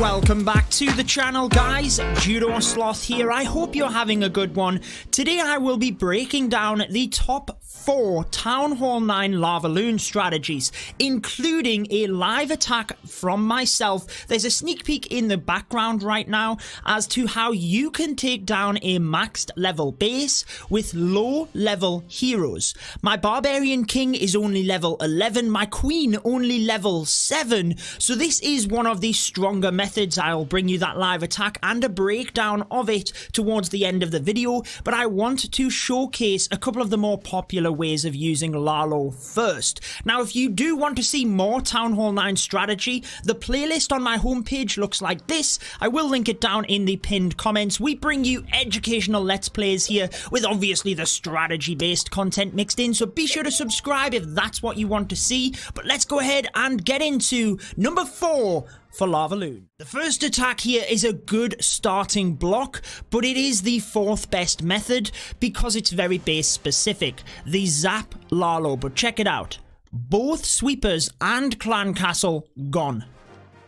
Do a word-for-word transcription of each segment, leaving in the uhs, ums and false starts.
Welcome back to the channel, guys. Judo Sloth here. I hope you're having a good one. Today I will be breaking down the top four Town Hall nine LavaLoon strategies, including a live attack from myself. There's a sneak peek in the background right now as to how you can take down a maxed level base with low level heroes. My Barbarian King is only level eleven, my Queen only level seven, so this is one of the stronger methods. I'll bring you that live attack and a breakdown of it towards the end of the video, but I want to showcase a couple of the more popular ways of using Lalo first. Now, if you do want to see more Town Hall nine strategy, the playlist on my homepage looks like this. I will link it down in the pinned comments. We bring you educational Let's Plays here with obviously the strategy-based content mixed in, so be sure to subscribe if that's what you want to see. But let's go ahead and get into number four for LavaLoon. The first attack here is a good starting block, but it is the fourth best method because it's very base specific, the Zap Lalo. But check it out, both sweepers and clan castle gone.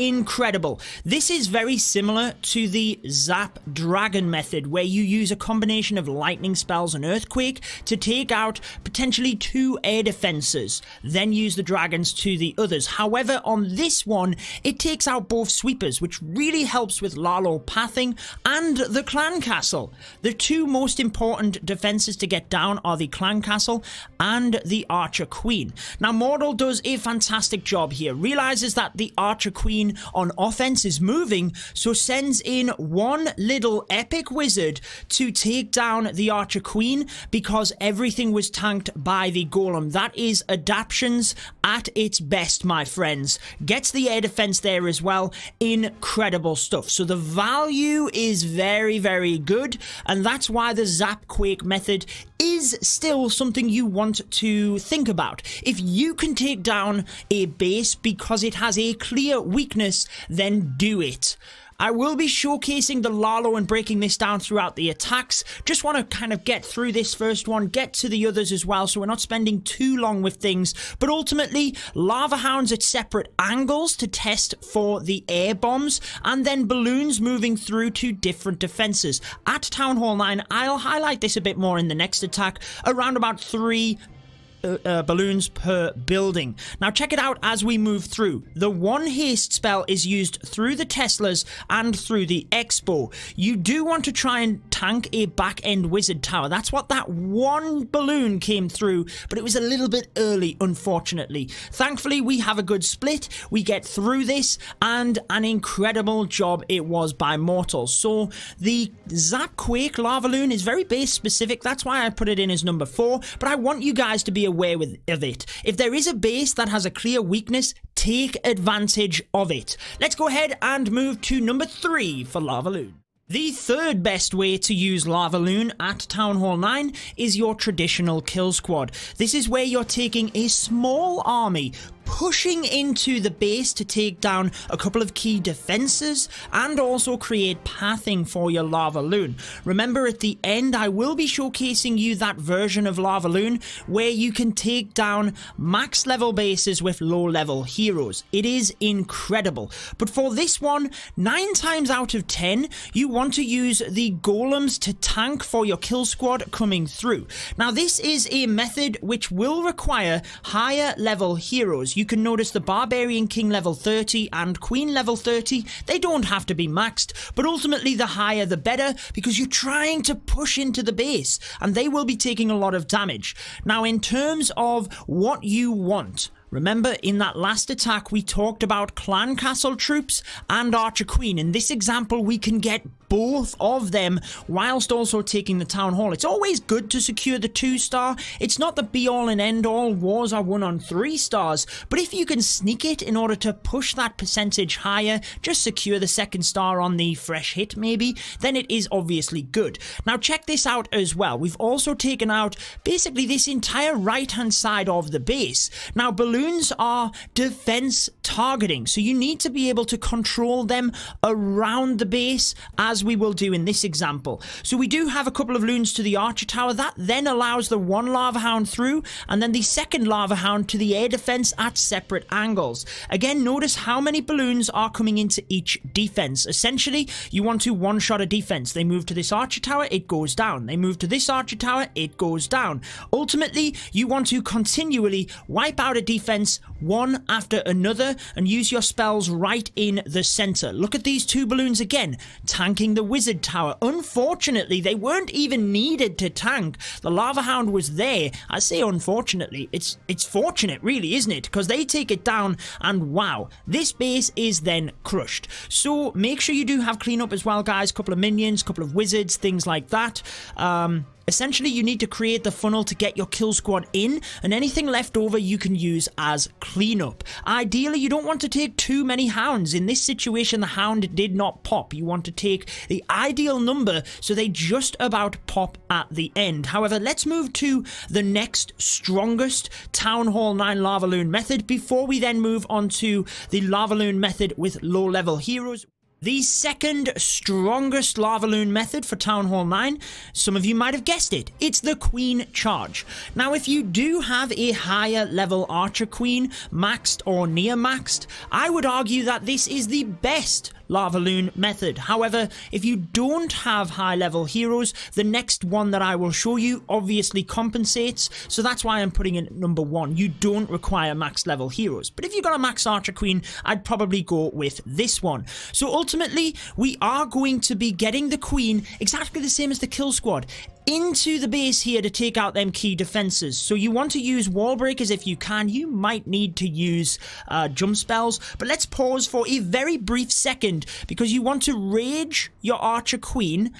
Incredible. This is very similar to the Zap Dragon method, where you use a combination of lightning spells and earthquake to take out potentially two air defenses, then use the dragons to the others. However, on this one, it takes out both sweepers, which really helps with Lalo pathing, and the clan castle. The two most important defenses to get down are the clan castle and the Archer Queen. Now, Mortal does a fantastic job here, realizes that the Archer Queen on offense is moving, so sends in one little epic wizard to take down the Archer Queen because everything was tanked by the golem. That is adaptions at its best, my friends. Gets the air defense there as well. Incredible stuff. So the value is very, very good, and that's why the Zap Quake method is still something you want to think about. If you can take down a base because it has a clear weakness, then do it. I will be showcasing the Lalo and breaking this down throughout the attacks. Just want to kind of get through this first one, get to the others as well, so we're not spending too long with things. But ultimately, lava hounds at separate angles to test for the air bombs, and then balloons moving through to different defenses. At Town Hall nine, I'll highlight this a bit more in the next attack, around about three Uh, uh, balloons per building. Now check it out as we move through. The one haste spell is used through the Teslas and through the Expo. You do want to try and tank a back end wizard tower. That's what that one balloon came through, but it was a little bit early, unfortunately. Thankfully, we have a good split. We get through this, and an incredible job it was by Mortal. So the Zap Quake LavaLoon is very base specific. That's why I put it in as number four, but I want you guys to be aware with, of it. If there is a base that has a clear weakness, take advantage of it. Let's go ahead and move to number three for LavaLoon. The third best way to use LavaLoon at Town Hall nine is your traditional kill squad. This is where you're taking a small army, pushing into the base to take down a couple of key defenses and also create pathing for your LavaLoon. Remember, at the end, I will be showcasing you that version of LavaLoon where you can take down max level bases with low level heroes. It is incredible. But for this one, nine times out of ten, you want to use the golems to tank for your kill squad coming through. Now, this is a method which will require higher level heroes. You can notice the Barbarian King level thirty and Queen level thirty. They don't have to be maxed, but ultimately the higher the better, because you're trying to push into the base and they will be taking a lot of damage. Now, in terms of what you want, remember, in that last attack, we talked about clan castle troops and Archer Queen. In this example, we can get both of them whilst also taking the Town Hall. It's always good to secure the two-star. It's not the be-all and end-all. Wars are won on three stars. But if you can sneak it in order to push that percentage higher, just secure the second star on the fresh hit maybe, then it is obviously good. Now check this out as well. We've also taken out basically this entire right-hand side of the base. Now, balloon balloons are defense targeting, so you need to be able to control them around the base, as we will do in this example. So we do have a couple of loons to the archer tower. That then allows the one lava hound through, and then the second lava hound to the air defense at separate angles. Again, notice how many balloons are coming into each defense. Essentially, you want to one-shot a defense. They move to this archer tower, it goes down. They move to this archer tower, it goes down. Ultimately, you want to continually wipe out a defense one after another and use your spells right in the center. Look at these two balloons again, tanking the wizard tower. Unfortunately, they weren't even needed to tank. The lava hound was there. I say unfortunately, it's it's fortunate really, isn't it? Because they take it down and wow, this base is then crushed. So make sure you do have cleanup as well, guys. Couple of minions, couple of wizards, things like that. Um... Essentially, you need to create the funnel to get your kill squad in, and anything left over you can use as cleanup. Ideally, you don't want to take too many hounds. In this situation, the hound did not pop. You want to take the ideal number so they just about pop at the end. However, let's move to the next strongest Town Hall nine LavaLoon method before we then move on to the LavaLoon method with low-level heroes. The second strongest LavaLoon method for Town Hall nine, some of you might have guessed it, it's the Queen Charge. Now if you do have a higher level Archer Queen, maxed or near maxed, I would argue that this is the best LavaLoon method. However, if you don't have high level heroes, the next one that I will show you obviously compensates, so that's why I'm putting it number one. You don't require max level heroes, but if you've got a max Archer Queen, I'd probably go with this one. So ultimately, we are going to be getting the queen exactly the same as the kill squad into the base here to take out them key defenses. So you want to use wall breakers if you can. You might need to use uh, jump spells, but let's pause for a very brief second because you want to rage your Archer Queen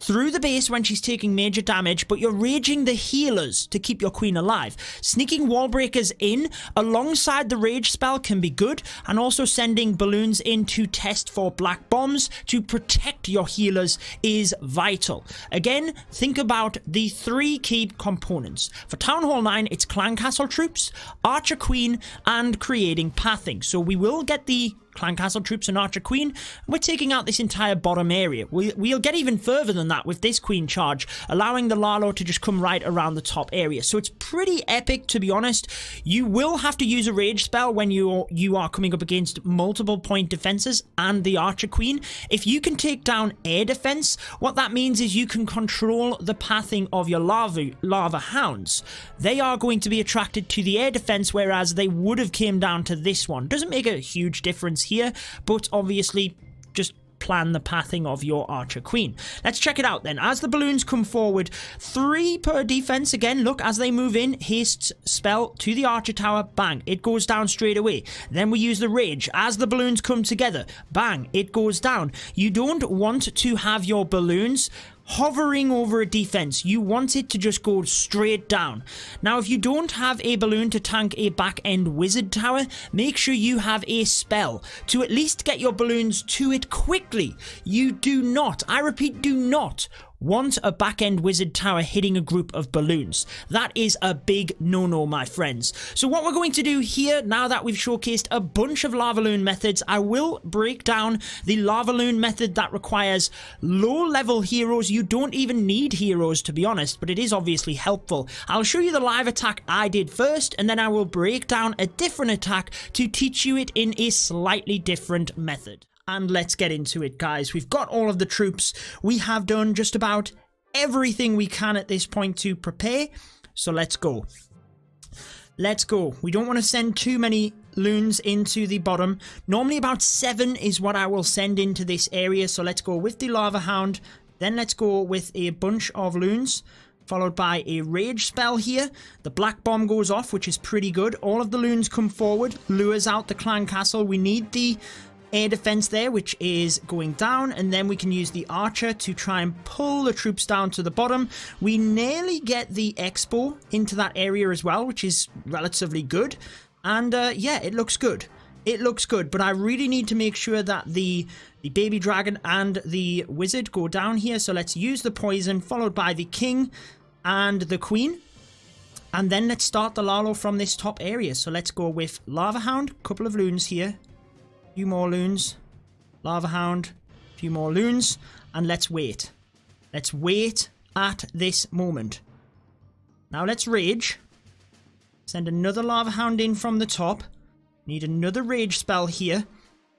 through the base when she's taking major damage, but you're raging the healers to keep your queen alive. Sneaking wall breakers in alongside the rage spell can be good, and also sending balloons in to test for black bombs to protect your healers is vital. Again, think about the three key components. For Town Hall nine, it's clan castle troops, Archer Queen, and creating pathing. So we will get the clan castle troops and Archer Queen. We're taking out this entire bottom area. We, we'll get even further than that with this Queen Charge, allowing the Lalo to just come right around the top area. So it's pretty epic, to be honest. You will have to use a rage spell when you you are coming up against multiple point defenses and the Archer Queen. If you can take down air defense, what that means is you can control the pathing of your lava lava hounds. They are going to be attracted to the air defense, whereas they would have came down to this one. Doesn't make a huge difference here, but obviously just plan the pathing of your Archer Queen. Let's check it out then. As the balloons come forward, three per defense again. Look, as they move in, haste spell to the Archer Tower, bang, it goes down straight away. Then we use the rage. As the balloons come together, bang, it goes down. You don't want to have your balloons hovering over a defense. You want it to just go straight down. Now, if you don't have a balloon to tank a back end wizard tower, make sure you have a spell to at least get your balloons to it quickly. You do not, I repeat, do not want a back-end wizard tower hitting a group of balloons. That is a big no-no, my friends. So what we're going to do here, now that we've showcased a bunch of LavaLoon methods, I will break down the LavaLoon method that requires low-level heroes. You don't even need heroes, to be honest, but it is obviously helpful. I'll show you the live attack I did first, and then I will break down a different attack to teach you it in a slightly different method. And let's get into it, guys. We've got all of the troops. We have done just about everything we can at this point to prepare. So let's go. Let's go. We don't want to send too many loons into the bottom. Normally about seven is what I will send into this area. So let's go with the Lava Hound. Then let's go with a bunch of loons, followed by a rage spell here. The black bomb goes off, which is pretty good. All of the loons come forward, lures out the clan castle. We need the air defense there, which is going down, and then we can use the archer to try and pull the troops down to the bottom. We nearly get the Expo into that area as well, which is relatively good, and uh, yeah, it looks good. It looks good, but I really need to make sure that the, the baby dragon and the wizard go down here, so let's use the poison, followed by the king and the queen. And then let's start the Lalo from this top area. So let's go with Lava Hound, couple of loons here, few more loons, Lava Hound, few more loons, and let's wait. Let's wait at this moment. Now let's rage. Send another Lava Hound in from the top. Need another rage spell here.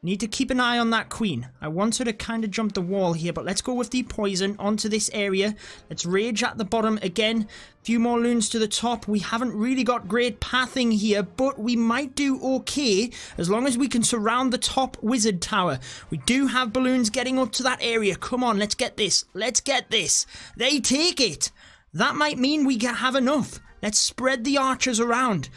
Need to keep an eye on that queen. I want her to kind of jump the wall here, but let's go with the poison onto this area. Let's rage at the bottom again. Few more loons to the top. We haven't really got great pathing here, but we might do okay as long as we can surround the top wizard tower. We do have balloons getting up to that area. Come on, let's get this. Let's get this. They take it. That might mean we have enough. Let's spread the archers around.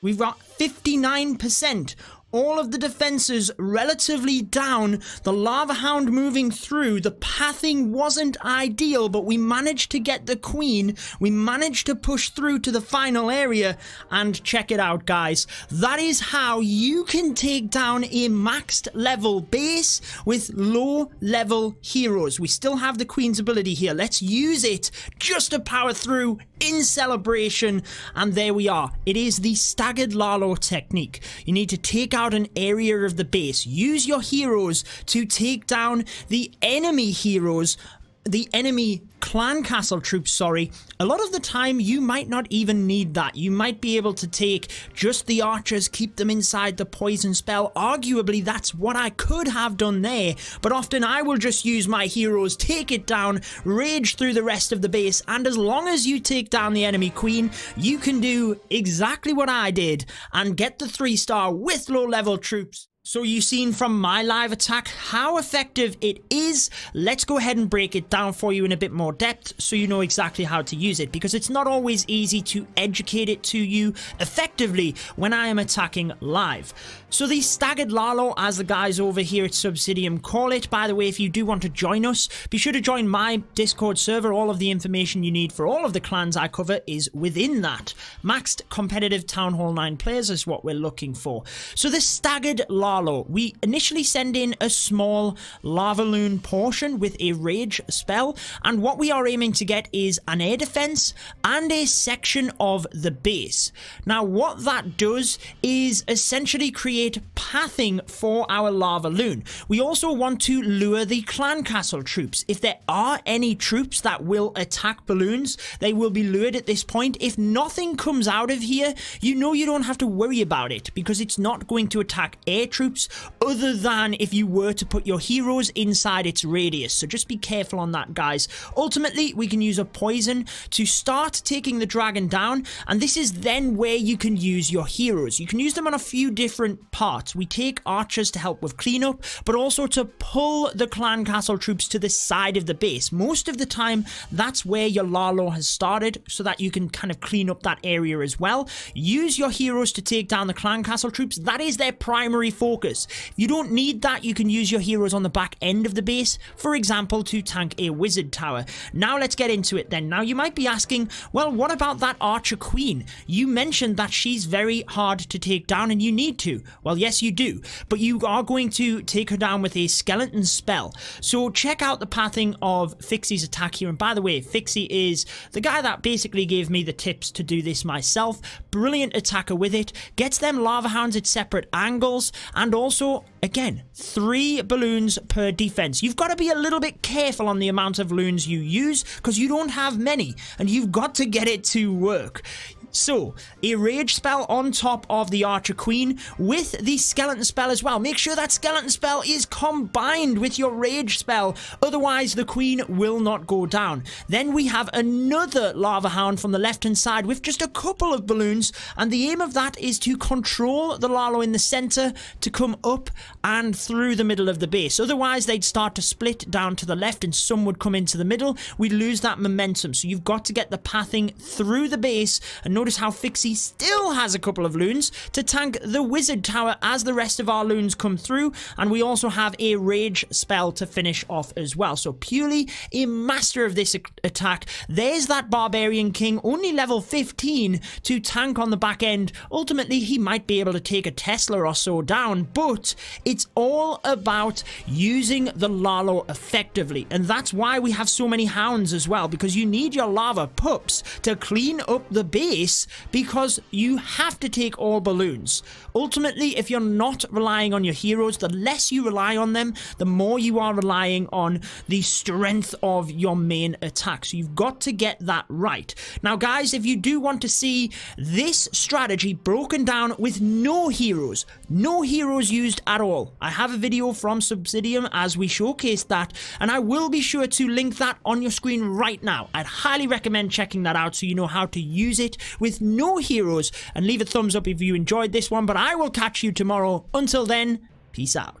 We've got fifty-nine percent. All of the defenses relatively down, the Lava Hound moving through, the pathing wasn't ideal, but we managed to get the queen, we managed to push through to the final area, and check it out guys, that is how you can take down a maxed level base with low level heroes. We still have the queen's ability here, let's use it just to power through in celebration, and there we are. It is the staggered Lalo technique. You need to take out an area of the base. Use your heroes to take down the enemy heroes, the enemy clan castle troops, sorry. A lot of the time you might not even need that. You might be able to take just the archers, keep them inside the poison spell. Arguably that's what I could have done there, but often I will just use my heroes, take it down, rage through the rest of the base, and as long as you take down the enemy queen, you can do exactly what I did and get the three star with low level troops. So you've seen from my live attack how effective it is. Let's go ahead and break it down for you in a bit more depth so you know exactly how to use it, because it's not always easy to educate it to you effectively when I am attacking live. So the staggered Lalo, as the guys over here at Subsidium call it. By the way, if you do want to join us, be sure to join my Discord server. All of the information you need for all of the clans I cover is within that. Maxed competitive Town Hall nine players is what we're looking for. So the staggered Lalo, we initially send in a small LavaLoon portion with a rage spell, and what we are aiming to get is an air defense and a section of the base. Now what that does is essentially create pathing for our LavaLoon. We also want to lure the clan castle troops. If there are any troops that will attack balloons, they will be lured at this point. If nothing comes out of here, you know you don't have to worry about it because it's not going to attack air troops troops other than if you were to put your heroes inside its radius, so just be careful on that guys. Ultimately we can use a poison to start taking the dragon down, and this is then where you can use your heroes. You can use them on a few different parts. We take archers to help with cleanup, but also to pull the clan castle troops to the side of the base. Most of the time that's where your Lalo has started, so that you can kind of clean up that area as well. Use your heroes to take down the clan castle troops. That is their primary focus. Focus. If you don't need that, you can use your heroes on the back end of the base, for example, to tank a wizard tower. Now let's get into it then. Now you might be asking, well, what about that Archer Queen? You mentioned that she's very hard to take down and you need to. Well, yes, you do, but you are going to take her down with a skeleton spell. So check out the pathing of Fixie's attack here. And by the way, Fixie is the guy that basically gave me the tips to do this myself. Brilliant attacker with it. Gets them Lava Hounds at separate angles. And also, again, three balloons per defense. You've got to be a little bit careful on the amount of loons you use because you don't have many and you've got to get it to work. So, a rage spell on top of the Archer Queen with the skeleton spell as well. Make sure that skeleton spell is combined with your rage spell, otherwise the queen will not go down. Then we have another Lava Hound from the left hand side with just a couple of balloons, and the aim of that is to control the Lalo in the center to come up and through the middle of the base. Otherwise they'd start to split down to the left and some would come into the middle. We'd lose that momentum, so you've got to get the pathing through the base. And notice how Fixie still has a couple of loons to tank the wizard tower as the rest of our loons come through, and we also have a rage spell to finish off as well. So purely a master of this attack. There's that Barbarian King, only level fifteen, to tank on the back end. Ultimately he might be able to take a Tesla or so down, but it's all about using the Lalo effectively, and that's why we have so many hounds as well, because you need your lava pups to clean up the base base because you have to take all balloons. Ultimately, if you're not relying on your heroes, the less you rely on them, the more you are relying on the strength of your main attack. So you've got to get that right. Now, guys, if you do want to see this strategy broken down with no heroes, no heroes used at all, I have a video from Subsidium as we showcase that, and I will be sure to link that on your screen right now. I'd highly recommend checking that out so you know how to use it with no heroes, and leave a thumbs up if you enjoyed this one, but I will catch you tomorrow. Until then, peace out.